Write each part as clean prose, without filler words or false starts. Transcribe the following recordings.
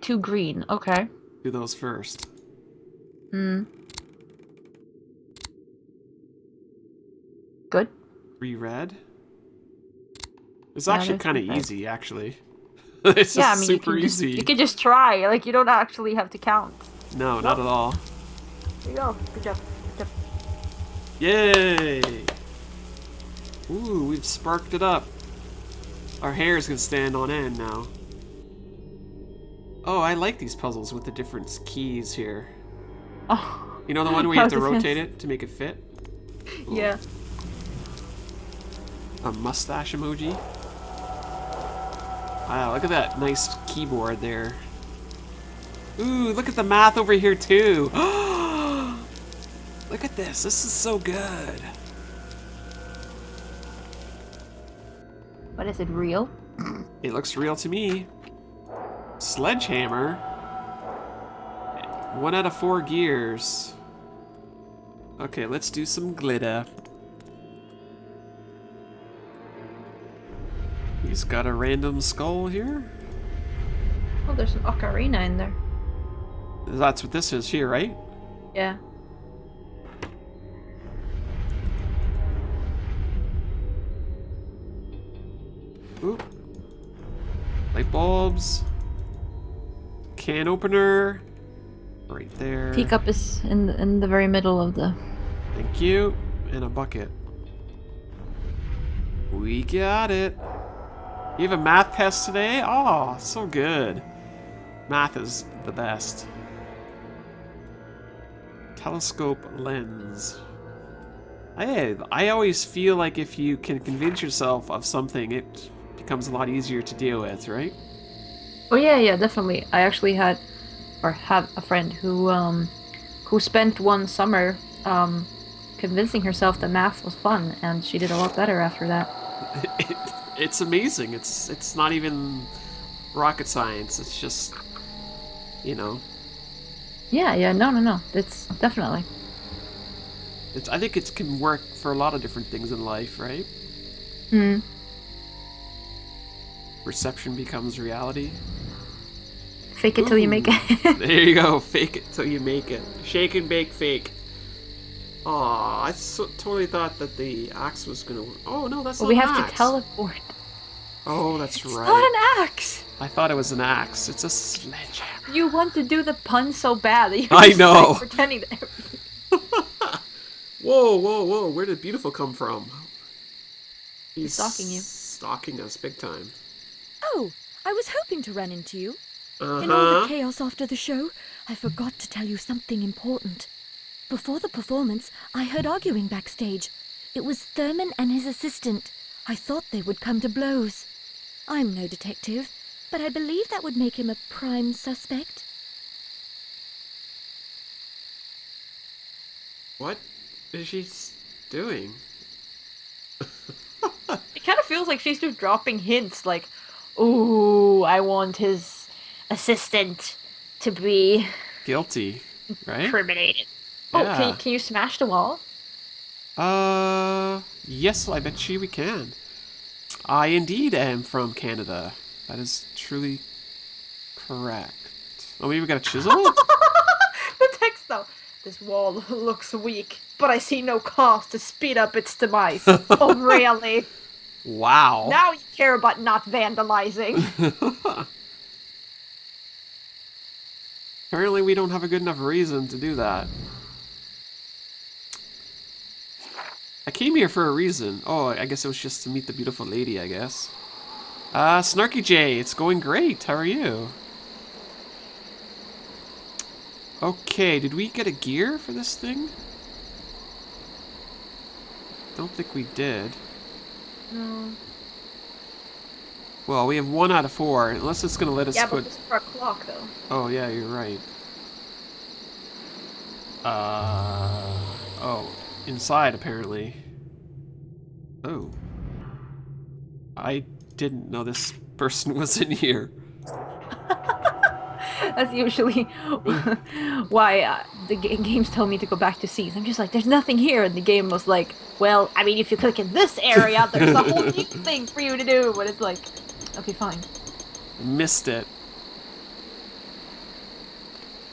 Two green, okay. Do those first. Hmm. Good. Three red. It's actually kind of easy, actually. It's yeah, just I mean, super easy. You can just try. Like, you don't actually have to count. No, nope. Not at all. There you go. Good job. Good job. Yay! Ooh, we've sparked it up. Our hairs can stand on end now. Oh, I like these puzzles with the different keys here. Oh. You know the one where you have to rotate it to make it fit? Ooh. Yeah. A mustache emoji. Wow, look at that nice keyboard there. Ooh, look at the math over here too. Look at this. This is so good. What is it, real? It looks real to me. Sledgehammer. 1 out of 4 gears. Okay, let's do some glitter. He's got a random skull here. Oh, there's an ocarina in there. That's what this is here, right? Yeah. Oop. Light bulbs. Can opener. Right there. Teacup is in the very middle of the... Thank you. And a bucket. We got it. You have a math test today? Oh, so good. Math is the best. Telescope lens. Hey, I always feel like if you can convince yourself of something, it becomes a lot easier to deal with, right? Oh yeah, yeah, definitely. I actually had, or have a friend who spent one summer convincing herself that math was fun, and she did a lot better after that. It's amazing. It's not even rocket science. It's just, you know. Yeah, yeah. No, no, no. It's definitely. I think it can work for a lot of different things in life, right? Hmm. Perception becomes reality. Fake it till you make it. There you go. Fake it till you make it. Shake and bake fake. Aw, I totally thought that the axe was gonna work. Oh no, that's not an axe. Well, we have to teleport. Oh, that's right. It's not an axe! I thought it was an axe. It's a sledgehammer. You want to do the pun so bad that you're just, like, pretending that Whoa, whoa, whoa, where did Beautiful come from? He's stalking you. Stalking us big time. Oh, I was hoping to run into you. Uh-huh. In all the chaos after the show, I forgot to tell you something important. Before the performance, I heard arguing backstage. It was Thurman and his assistant. I thought they would come to blows. I'm no detective, but I believe that would make him a prime suspect. What is she doing? It kind of feels like she's just dropping hints like, ooh, I want his assistant to be... guilty, right? Incriminated. Oh, yeah. Can you smash the wall? Yes, I bet we can. I indeed am from Canada. That is truly correct. Oh, maybe we got a chisel? The text, though. This wall looks weak, but I see no cause to speed up its demise. Oh, really? Wow. Now you care about not vandalizing. Apparently we don't have a good enough reason to do that. I came here for a reason. Oh, I guess it was just to meet the beautiful lady, I guess. Snarky J, it's going great. How are you? Okay, did we get a gear for this thing? Don't think we did. No. Well, we have 1 out of 4, unless it's going to let us put... Yeah, but this is for a clock, though. Oh, yeah, you're right. Oh. Inside, apparently. Oh. I didn't know this person was in here. That's usually why the games tell me to go back to scenes. I'm just like, there's nothing here. And the game was like, well, I mean, if you click in this area, there's a whole new thing for you to do. But it's like, okay, fine. Missed it.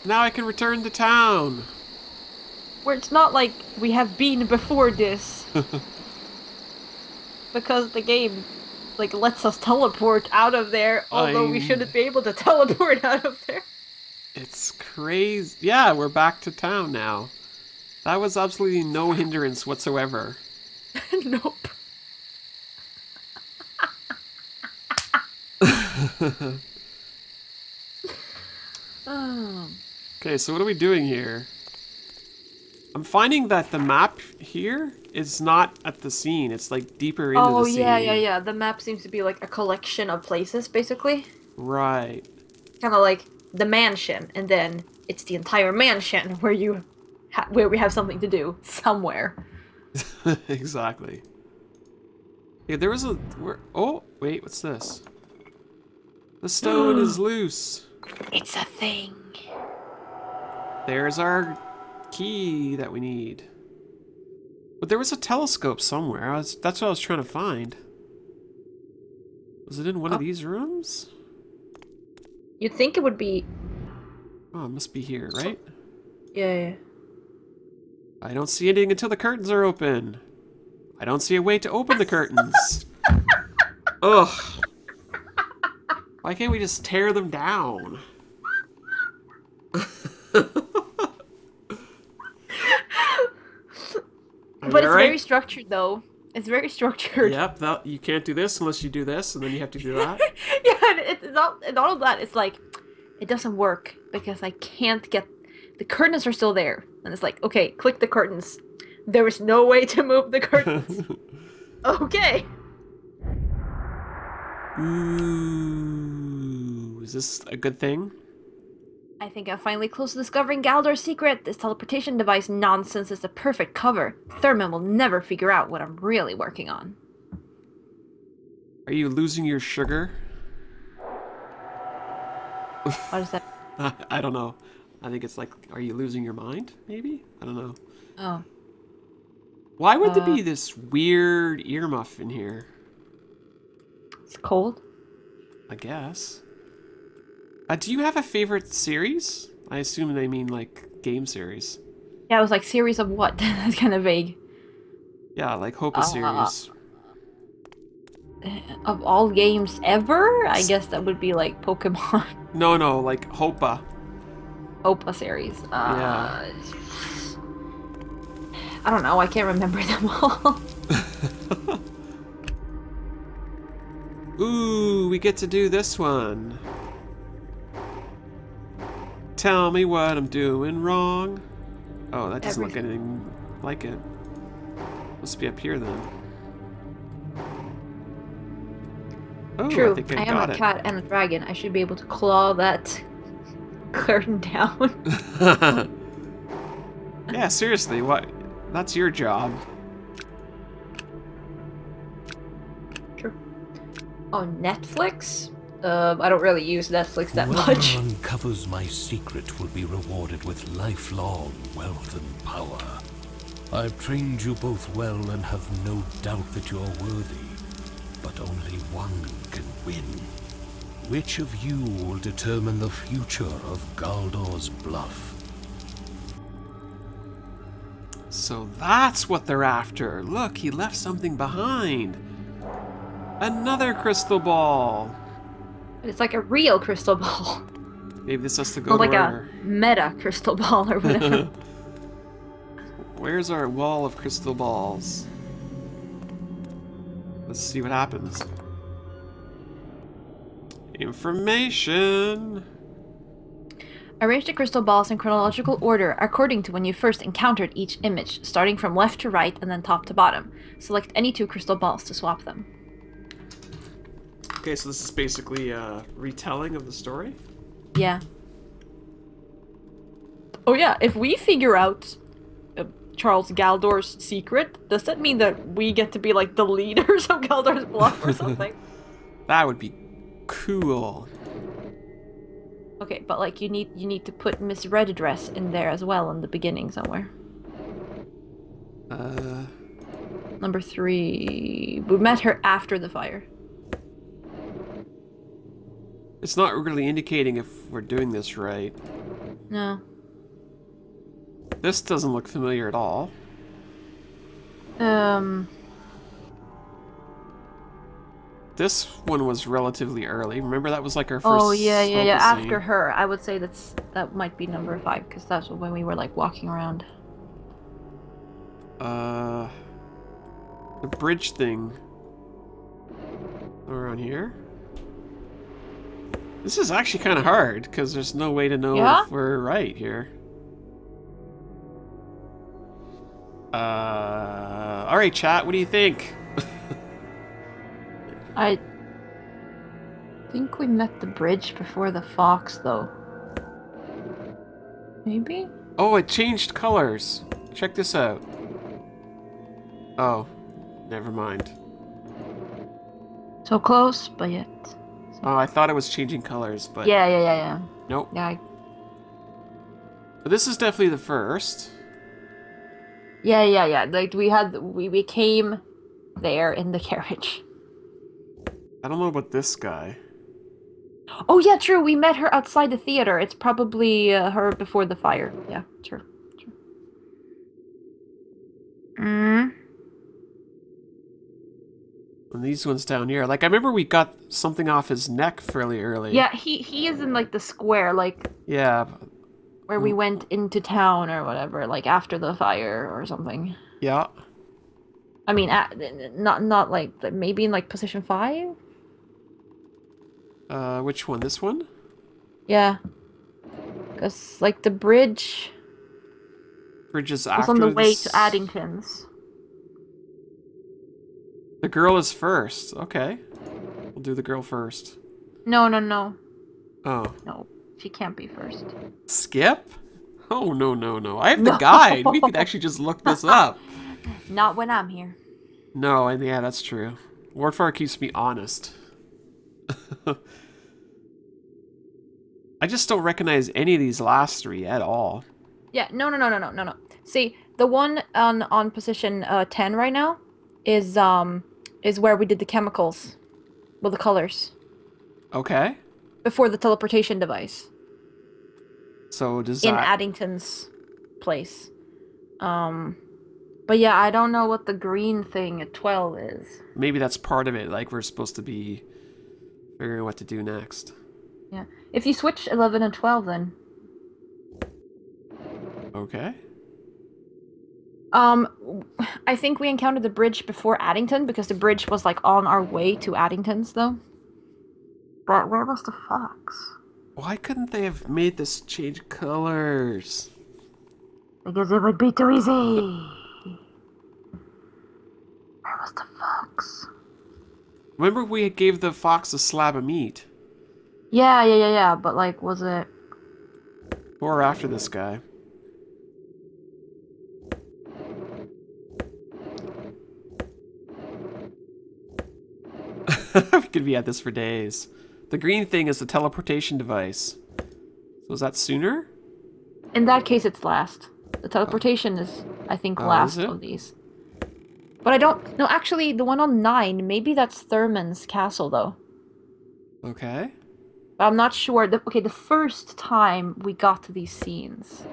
Now I can return to town. Where it's not like we have been before this. Because the game, like, lets us teleport out of there, although we shouldn't be able to teleport out of there. It's crazy. Yeah, we're back to town now. That was absolutely no hindrance whatsoever. Nope. Okay, so what are we doing here? I'm finding that the map here is not at the scene. It's like deeper into the scene. Oh, yeah, yeah, yeah. The map seems to be like a collection of places, basically. Right. Kind of like the mansion, and then it's the entire mansion where you, where we have something to do somewhere. Exactly. Yeah, there was a... oh, wait, what's this? The stone is loose. It's a thing. There's our key that we need. But there was a telescope somewhere. That's what I was trying to find. Was it in one of these rooms? You'd think it would be... Oh, it must be here, right? Yeah, yeah. I don't see anything until the curtains are open. I don't see a way to open the curtains. Ugh. Why can't we just tear them down? But it's very structured, though. It's very structured. Yep, you can't do this unless you do this, and then you have to do that. Yeah, and all of that, it's like, it doesn't work, because I can't get... The curtains are still there. And it's like, okay, click the curtains. There is no way to move the curtains. Okay. Ooh, is this a good thing? I think I'm finally close to discovering Galdor's secret. This teleportation device nonsense is the perfect cover. Thurman will never figure out what I'm really working on. Are you losing your sugar? What is that? I don't know. I think it's like, are you losing your mind? Maybe? I don't know. Oh. Why would there be this weird earmuff in here? It's cold. I guess. Do you have a favorite series? I assume they mean, like, game series. Yeah, it was like, series of what? That's kind of vague. Yeah, like, Hopa series. Of all games ever? I guess that would be, like, Pokemon. No, no, like, Hopa. Hopa series. Yeah. I don't know, I can't remember them all. Ooh, we get to do this one. Tell me what I'm doing wrong. Oh, that doesn't look anything like it. Must be up here then. Oh, true. I am a cat and a dragon. I should be able to claw that curtain down. Yeah, seriously, what? That's your job. True. On Netflix. I don't really use Netflix that much. Whoever uncovers my secret will be rewarded with lifelong wealth and power. I've trained you both well and have no doubt that you're worthy. But only one can win. Which of you will determine the future of Galdor's Bluff? So that's what they're after. Look, he left something behind. Another crystal ball. It's like a real crystal ball. Maybe this has to go like a meta crystal ball or whatever. Where's our wall of crystal balls? Let's see what happens. Information. Arrange the crystal balls in chronological order according to when you first encountered each image, starting from left to right and then top to bottom. Select any two crystal balls to swap them. Okay, so this is basically a retelling of the story? Yeah. Oh yeah, if we figure out Charles Galdor's secret, does that mean that we get to be like the leaders of Galdor's Bluff or something? That would be cool. Okay, but like you need to put Miss Red Dress in there as well in the beginning somewhere. Number 3. We met her after the fire. It's not really indicating if we're doing this right. No. This doesn't look familiar at all. This one was relatively early. Remember, that was like our first. Oh yeah. After her, I would say that might be number 5 because that's when we were like walking around. The bridge thing around here. This is actually kind of hard because there's no way to know if we're right here. All right, chat. What do you think? I think we met the bridge before the fox, though. Maybe? Oh, it changed colors. Check this out. Oh, never mind. So close, but yet. So oh, I thought it was changing colors, but. Yeah. Nope. Yeah. But this is definitely the first. Yeah. Like we came there in the carriage. I don't know about this guy. Oh yeah, true. We met her outside the theater. It's probably her before the fire. Yeah, true. Mm. And these ones down here. Like I remember we got something off his neck fairly early. Yeah, he is in like the square, like. Yeah. Where we went into town or whatever, like after the fire or something. Yeah. I mean, not like maybe in like position 5. Which one? This one? Yeah. Cause like the bridge. Bridges after. It's on the way to Addington's. The girl is first. Okay, we'll do the girl first. No. Oh. No. She can't be first. Skip? Oh, no. I have the guide. We could actually just look this up. Not when I'm here. No, and yeah, that's true. Wardfire keeps me honest. I just don't recognize any of these last 3 at all. Yeah, no. See, the one on position 10 right now is where we did the chemicals. Well, the colors. Okay. Before the teleportation device. So does that... In Addington's place. But yeah, I don't know what the green thing at 12 is. Maybe that's part of it. Like, we're supposed to be figuring what to do next. Yeah. If you switch 11 and 12, then... Okay. I think we encountered the bridge before Addington, because the bridge was, like, on our way to Addington's, though. But where was the fox? Why couldn't they have made this change colors? Because it would be too easy. Where was the fox? Remember we gave the fox a slab of meat. Yeah. But like, was it? Or after this guy. We could be at this for days. The green thing is the teleportation device. So is that sooner? In that case, it's last. The teleportation is, I think, last of these. But I don't... No, actually, the one on 9, maybe that's Thurman's castle, though. Okay. I'm not sure. Okay, the first time we got to these scenes.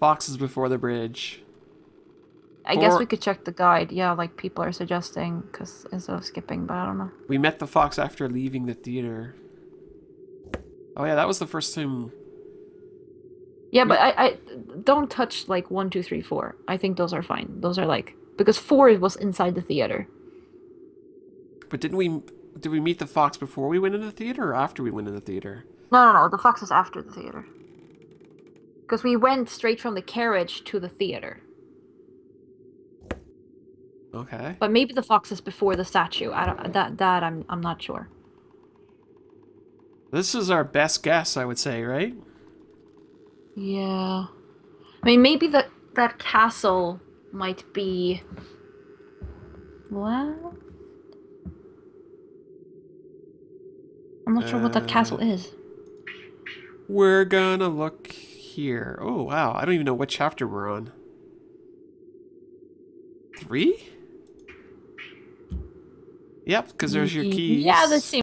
Foxes before the bridge. I guess we could check the guide, yeah, like people are suggesting, because instead of skipping, but I don't know. We met the fox after leaving the theater. Oh yeah, that was the first time. Yeah, but I don't touch like 1, 2, 3, 4. I think those are fine. Those are like, because 4 was inside the theater. But did we meet the fox before we went in the theater or after we went in the theater? No, the fox was after the theater. Because we went straight from the carriage to the theater. Okay. But maybe the fox is before the statue. I don't I'm not sure. This is our best guess, I would say, right? Yeah. I mean, maybe that castle might be what? I'm not sure what that castle is. We're gonna look here. Oh, wow. I don't even know what chapter we're on. 3? Yep, because there's your keys. Yeah, the same.